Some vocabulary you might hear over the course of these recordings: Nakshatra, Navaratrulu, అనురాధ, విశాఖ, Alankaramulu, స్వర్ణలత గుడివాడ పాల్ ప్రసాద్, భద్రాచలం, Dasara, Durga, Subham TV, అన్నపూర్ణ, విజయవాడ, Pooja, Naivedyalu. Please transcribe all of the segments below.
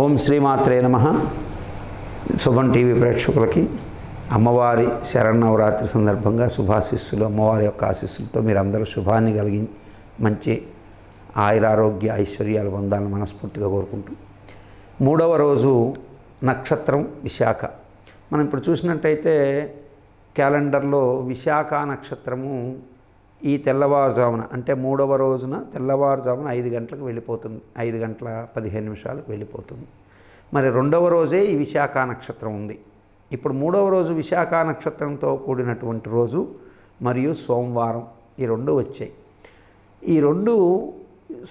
ఓం శ్రీమాత్రే నమః. శుభం టీవీ ప్రేక్షకులకి అమ్మవారి శరణనవరాత్రి సందర్భంగా శుభాశీస్సులు. అమ్మవారి యొక్క ఆశీస్సులతో మీరందరూ శుభాన్ని కలిగి మంచి ఆయురారోగ్య ఐశ్వర్యాలు పొందాలని మనస్ఫూర్తిగా కోరుకుంటూ, మూడవ రోజు నక్షత్రం విశాఖ. మనం ఇప్పుడు చూసినట్టయితే క్యాలెండర్లో విశాఖ నక్షత్రము ఈ తెల్లవారుజామున, అంటే మూడవ రోజున తెల్లవారుజామున 5 గంటలకు వెళ్ళిపోతుంది, 5:15 వెళ్ళిపోతుంది. మరి రెండవ రోజే ఈ విశాఖ నక్షత్రం ఉంది. ఇప్పుడు మూడవ రోజు విశాఖ నక్షత్రంతో కూడినటువంటి రోజు మరియు సోమవారం, ఈ రెండు వచ్చాయి. ఈ రెండు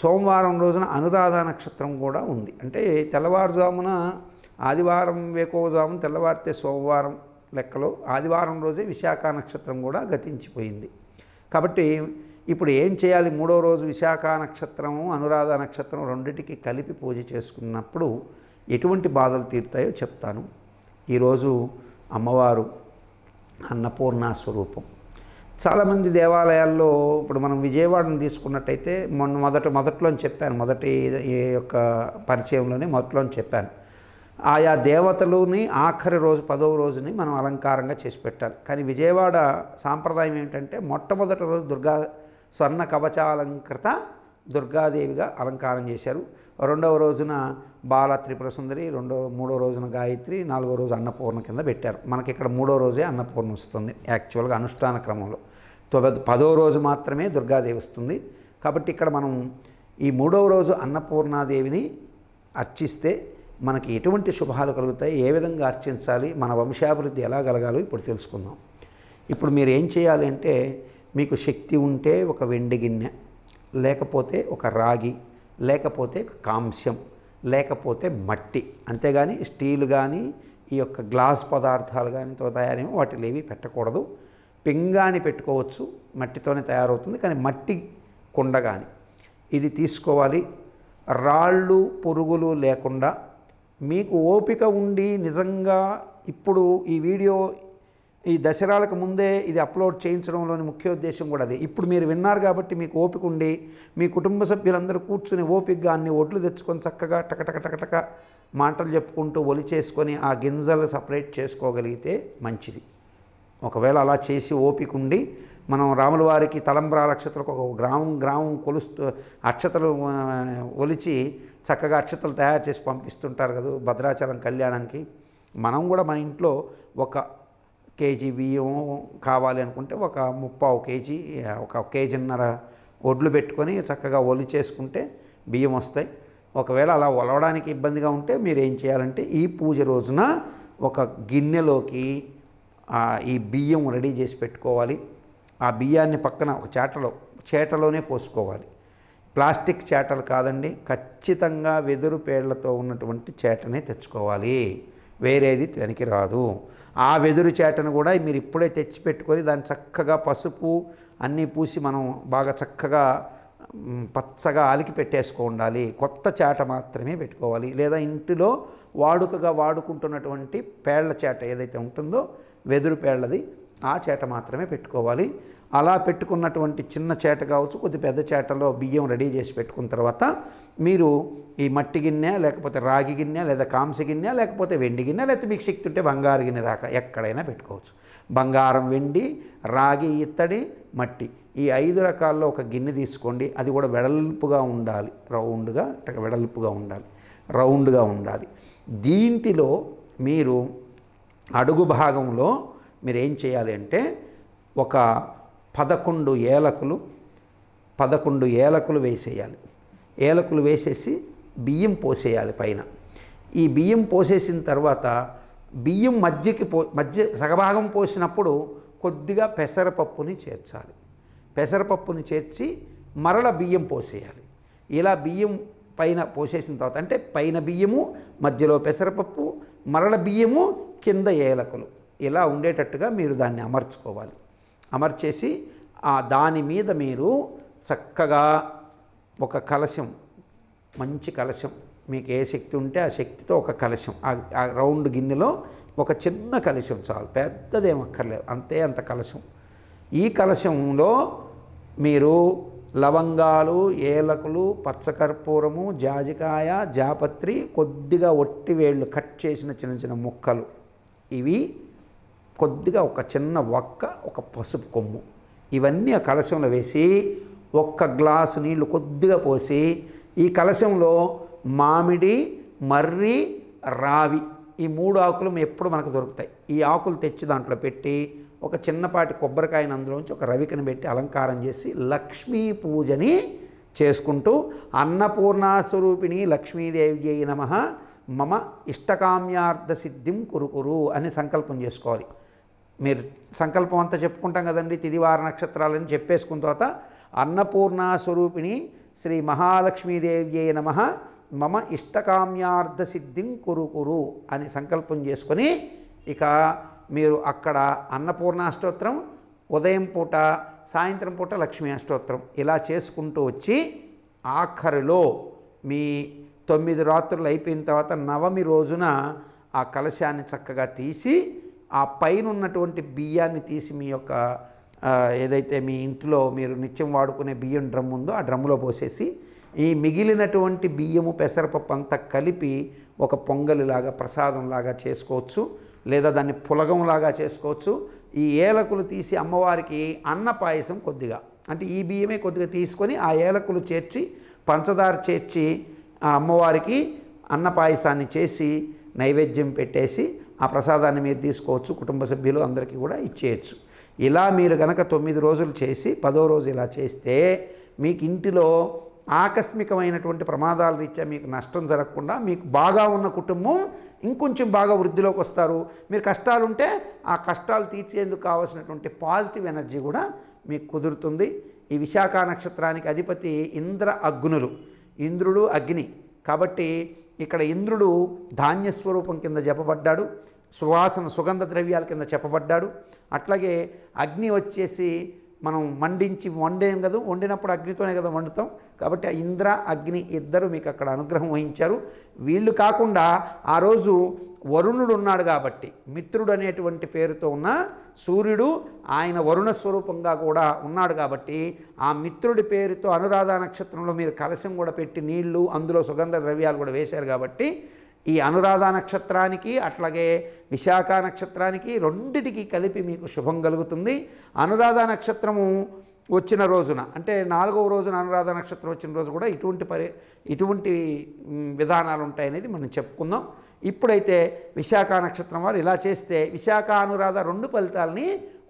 సోమవారం రోజున అనురాధ నక్షత్రం కూడా ఉంది. అంటే తెల్లవారుజామున ఆదివారం వేకోజామున తెల్లవారితే సోమవారం లెక్కలో ఆదివారం రోజే విశాఖ నక్షత్రం కూడా గతించిపోయింది. కాబట్టి ఇప్పుడు ఏం చేయాలి? మూడో రోజు విశాఖ నక్షత్రము అనురాధ నక్షత్రం రెండింటికి కలిపి పూజ చేసుకున్నప్పుడు ఎటువంటి బాధలు తీరుతాయో చెప్తాను. ఈరోజు అమ్మవారు అన్నపూర్ణ స్వరూపం. చాలామంది దేవాలయాల్లో, ఇప్పుడు మనం విజయవాడను తీసుకున్నట్టయితే, మొదట్లోని చెప్పాను, మొదటి ఈ యొక్క పరిచయంలోనే మొదట్లోని చెప్పాను, ఆయా దేవతలని ఆఖరి రోజు 10వ రోజుని మనం అలంకారంగా చేసి పెట్టాలి. కానీ విజయవాడ సాంప్రదాయం ఏంటంటే మొట్టమొదటి రోజు దుర్గా స్వర్ణ కవచాలంకృత దుర్గాదేవిగా అలంకారం చేశారు. 2వ రోజున బాల త్రిపుర సుందరి, 3వ రోజున గాయత్రి, 4వ రోజు అన్నపూర్ణ కింద పెట్టారు. మనకి ఇక్కడ 3వ రోజే అన్నపూర్ణ వస్తుంది యాక్చువల్గా అనుష్ఠాన క్రమంలో. 10వ రోజు మాత్రమే దుర్గాదేవి వస్తుంది. కాబట్టి ఇక్కడ మనం ఈ 3వ రోజు అన్నపూర్ణాదేవిని అర్చిస్తే మనకి ఎటువంటి శుభాలు కలుగుతాయి, ఏ విధంగా అర్చించాలి, మన వంశాభివృద్ధి ఎలా కలగాలో ఇప్పుడు తెలుసుకుందాం. ఇప్పుడు మీరు ఏం చేయాలి అంటే, మీకు శక్తి ఉంటే ఒక వెండి గిన్నె, లేకపోతే ఒక రాగి, లేకపోతే కాంస్యం, లేకపోతే మట్టి, అంతేగాని స్టీల్ కానీ ఈ యొక్క గ్లాస్ పదార్థాలు కానీతో తయారేమో వాటిలో ఏవి పెట్టకూడదు. పింగాణి పెట్టుకోవచ్చు, మట్టితోనే తయారవుతుంది, కానీ మట్టి కుండ కానీ ఇది తీసుకోవాలి. రాళ్ళు పురుగులు లేకుండా మీకు ఓపిక ఉండి, నిజంగా ఇప్పుడు ఈ వీడియో ఈ దసరాలకు ముందే ఇది అప్లోడ్ చేయించడంలోని ముఖ్య ఉద్దేశం కూడా అదే. ఇప్పుడు మీరు విన్నారు కాబట్టి మీకు ఓపిక ఉండి, మీ కుటుంబ సభ్యులందరూ కూర్చుని ఓపికగా అన్ని ఒడ్లు తెచ్చుకొని చక్కగా టకటకటకటక మాటలు చెప్పుకుంటూ ఒలిచేసుకొని ఆ గింజలు సపరేట్ చేసుకోగలిగితే మంచిది. ఒకవేళ అలా చేసి ఓపిక ఉండి, మనం రాముల వారికి తలంబ్రా అక్షతలకు ఒక గ్రామం కొలుస్తూ అక్షతలు ఒలిచి చక్కగా అక్షతలు తయారు చేసి పంపిస్తుంటారు కదా భద్రాచలం కళ్యాణానికి. మనం కూడా మన ఇంట్లో 1 kg బియ్యం కావాలి అనుకుంటే 1/4 kg, 1.5 kg ఒడ్లు పెట్టుకొని చక్కగా ఒలి చేసుకుంటే బియ్యం వస్తాయి. ఒకవేళ అలా ఒలవడానికి ఇబ్బందిగా ఉంటే మీరు ఏం చేయాలంటే, ఈ పూజ రోజున ఒక గిన్నెలోకి ఈ బియ్యం రెడీ చేసి పెట్టుకోవాలి. ఆ బియ్యాన్ని పక్కన ఒక చేటలోనే పోసుకోవాలి. ప్లాస్టిక్ చేటలు కాదండి, ఖచ్చితంగా వెదురు పేర్లతో ఉన్నటువంటి చేటనే తెచ్చుకోవాలి, వేరేది దానికి రాదు. ఆ వెదురు చేటను కూడా మీరు ఇప్పుడే తెచ్చిపెట్టుకొని దాన్ని చక్కగా పసుపు అన్నీ పూసి మనం బాగా చక్కగా పచ్చగా అలికి పెట్టేసుకో ఉండాలి. కొత్త చేట మాత్రమే పెట్టుకోవాలి, లేదా ఇంటిలో వాడుకగా వాడుకుంటున్నటువంటి పేర్ల చేట ఏదైతే ఉంటుందో వెదురు పేర్లది, ఆ చేట మాత్రమే పెట్టుకోవాలి. అలా పెట్టుకున్నటువంటి చిన్న చేట కావచ్చు, కొద్ది పెద్ద చేటలో బియ్యం రెడీ చేసి పెట్టుకున్న తర్వాత మీరు ఈ మట్టి గిన్నె, లేకపోతే రాగి గిన్నె, లేదా కాంస్య గిన్నె, లేకపోతే వెండి గిన్నె, లేకపోతే మీకు శక్తి ఉంటే బంగారు గిన్నె దాకా ఎక్కడైనా పెట్టుకోవచ్చు. బంగారం, వెండి, రాగి, ఇత్తడి, మట్టి, ఈ 5 రకాల్లో ఒక గిన్నె తీసుకోండి. అది కూడా వెడల్పుగా ఉండాలి, రౌండ్గా ఉండాలి. దీంట్లో మీరు అడుగు భాగంలో మీరేం చేయాలి అంటే, ఒక 11 ఏలకులు, 11 ఏలకులు వేసేయాలి. ఏలకులు వేసేసి బియ్యం పోసేయాలి పైన. ఈ బియ్యం పోసేసిన తర్వాత బియ్యం మధ్య సగభాగం పోసినప్పుడు కొద్దిగా పెసరపప్పుని చేర్చాలి. పెసరపప్పుని చేర్చి మరల బియ్యం పోసేయాలి. ఇలా బియ్యం పైన పోసేసిన తర్వాత, అంటే పైన బియ్యము, మధ్యలో పెసరపప్పు, మరల బియ్యము, కింద ఏలకులు, ఇలా ఉండేటట్టుగా మీరు దాన్ని అమర్చుకోవాలి. అమర్చేసి ఆ దాని మీద మీరు చక్కగా ఒక కలశం, మంచి కలశం, మీకు ఏ శక్తి ఉంటే ఆ శక్తితో ఒక కలశం, ఆ రౌండ్ గిన్నెలో ఒక చిన్న కలశం చాలు, పెద్దదేమక్కర్లేదు, అంతే అంత కలశం. ఈ కలశంలో మీరు లవంగాలు ఏలకులు పచ్చకర్పూరము జాజికాయ జాపత్రి కొద్దిగా ఒట్టి వేళ్ళు కట్ చేసిన చిన్న చిన్న ముక్కలు ఇవి కొద్దిగా ఒక చిన్న వక్క ఒక పసుపు కొమ్ము ఇవన్నీ ఆ కలశంలో వేసి ఒక్క గ్లాసు నీళ్లు కొద్దిగా పోసి ఈ కలశంలో మామిడి మర్రి రావి ఈ మూడు ఆకులు ఎప్పుడు మనకు దొరుకుతాయి ఈ ఆకులు తెచ్చి దాంట్లో పెట్టి ఒక చిన్నపాటి కొబ్బరికాయని అందులోంచి ఒక రవికని పెట్టి అలంకారం చేసి లక్ష్మీ పూజని చేసుకుంటూ అన్నపూర్ణాస్వరూపిణి లక్ష్మీదేవి నమః మమ ఇష్టకామ్యార్థ సిద్ధిం కురుకురు అని సంకల్పం చేసుకోవాలి. మీరు సంకల్పం అంతా చెప్పుకుంటాం కదండి తిదివార నక్షత్రాలని. చెప్పేసుకున్న తర్వాత అన్నపూర్ణాస్వరూపిణి శ్రీ మహాలక్ష్మీదేవి నమః మమ ఇష్టకామ్యార్థ సిద్ధిం కురుకురు అని సంకల్పం చేసుకొని ఇక మీరు అక్కడ అన్నపూర్ణాష్టోత్రం ఉదయం పూట సాయంత్రం పూట లక్ష్మీ అష్టోత్రం ఇలా చేసుకుంటూ వచ్చి ఆఖరిలో మీ 9 రాత్రులు అయిపోయిన తర్వాత నవమి రోజున ఆ కలశాన్ని చక్కగా తీసి ఆ పైన ఉన్నటువంటి బియ్యాన్ని తీసి మీ యొక్క ఏదైతే మీ ఇంట్లో మీరు నిత్యం వాడుకునే బియ్యం డ్రమ్ ఉందో ఆ డ్రమ్ములో పోసేసి ఈ మిగిలినటువంటి బియ్యము పెసరపప్పు అంతా కలిపి ఒక పొంగలిలాగా ప్రసాదంలాగా చేసుకోవచ్చు, లేదా దాన్ని పులగంలాగా చేసుకోవచ్చు. ఈ ఏలకులు తీసి అమ్మవారికి అన్న పాయసం కొద్దిగా అంటే ఈ బియ్యమే కొద్దిగా తీసుకొని ఆ ఏలకులు చేర్చి పంచదార చేర్చి ఆ అమ్మవారికి అన్న పాయసాన్ని చేసి నైవేద్యం పెట్టేసి ఆ ప్రసాదాన్ని మీరు తీసుకోవచ్చు, కుటుంబ సభ్యులు అందరికీ కూడా ఇచ్చేయచ్చు. ఇలా మీరు కనుక 9 రోజులు చేసి 10వ రోజు ఇలా చేస్తే మీకు ఇంటిలో ఆకస్మికమైనటువంటి ప్రమాదాల రీత్యా మీకు నష్టం జరగకుండా మీకు బాగా ఉన్న కుటుంబం ఇంకొంచెం బాగా వృద్ధిలోకి వస్తారు. మీరు కష్టాలుంటే ఆ కష్టాలు తీర్చేందుకు కావాల్సినటువంటి పాజిటివ్ ఎనర్జీ కూడా మీకు కుదురుతుంది. ఈ విశాఖ నక్షత్రానికి అధిపతి ఇంద్ర అగ్నులు, ఇంద్రుడు అగ్ని కాబట్టి ఇక్కడ ఇంద్రుడు ధాన్యస్వరూపం కింద చెప్పబడ్డాడు, సువాసన సుగంధ ద్రవ్యాల కింద చెప్పబడ్డాడు. అట్లాగే అగ్ని వచ్చేసి మనం వండేం కదా, వండినప్పుడు అగ్నితోనే కదా వండుతాం కాబట్టి ఇంద్ర అగ్ని ఇద్దరు మీకు అక్కడ అనుగ్రహం వహించారు. వీళ్ళు కాకుండా ఆ రోజు వరుణుడు ఉన్నాడు కాబట్టి మిత్రుడు అనేటువంటి పేరుతో ఉన్న సూర్యుడు ఆయన వరుణ స్వరూపంగా కూడా ఉన్నాడు కాబట్టి ఆ మిత్రుడి పేరుతో అనురాధ నక్షత్రంలో మీరు కలశం కూడా పెట్టి నీళ్లు అందులో సుగంధ ద్రవ్యాలు కూడా వేశారు కాబట్టి ఈ అనురాధ నక్షత్రానికి అట్లాగే విశాఖ నక్షత్రానికి రెండిటికి కలిపి మీకు శుభం కలుగుతుంది. అనురాధ నక్షత్రము వచ్చిన రోజున అంటే 4వ రోజున అనురాధ నక్షత్రం వచ్చిన రోజు కూడా ఇటువంటి విధానాలు ఉంటాయనేది మనం చెప్పుకుందాం. ఇప్పుడైతే విశాఖ నక్షత్రం వారు ఇలా చేస్తే విశాఖ అనురాధ రెండు ఫలితాలని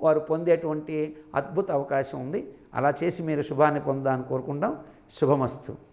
వారు పొందేటువంటి అద్భుత అవకాశం ఉంది. అలా చేసి మీరు శుభాన్ని పొందాలని కోరుకుందాం. శుభమస్తు.